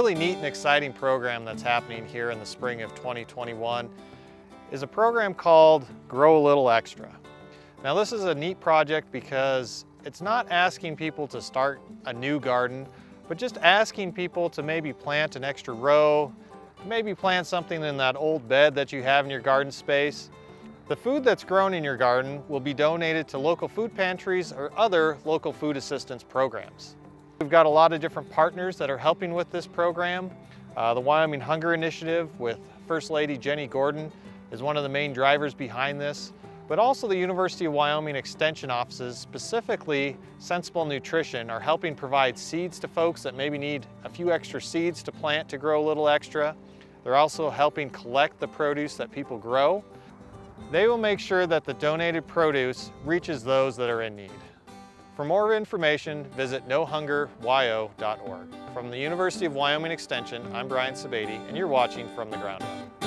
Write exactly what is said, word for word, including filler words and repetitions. really neat and exciting program that's happening here in the spring of twenty twenty-one is a program called Grow a Little Extra. Now this is a neat project because it's not asking people to start a new garden, but just asking people to maybe plant an extra row, maybe plant something in that old bed that you have in your garden space. The food that's grown in your garden will be donated to local food pantries or other local food assistance programs. We've got a lot of different partners that are helping with this program. Uh, the Wyoming Hunger Initiative with First Lady Jenny Gordon is one of the main drivers behind this, but also the University of Wyoming Extension offices, specifically Cent$ible Nutrition, are helping provide seeds to folks that maybe need a few extra seeds to plant to grow a little extra. They're also helping collect the produce that people grow. They will make sure that the donated produce reaches those that are in need. For more information, visit no hunger w y o dot org. From the University of Wyoming Extension, I'm Brian Sebade, and you're watching From the Ground Up.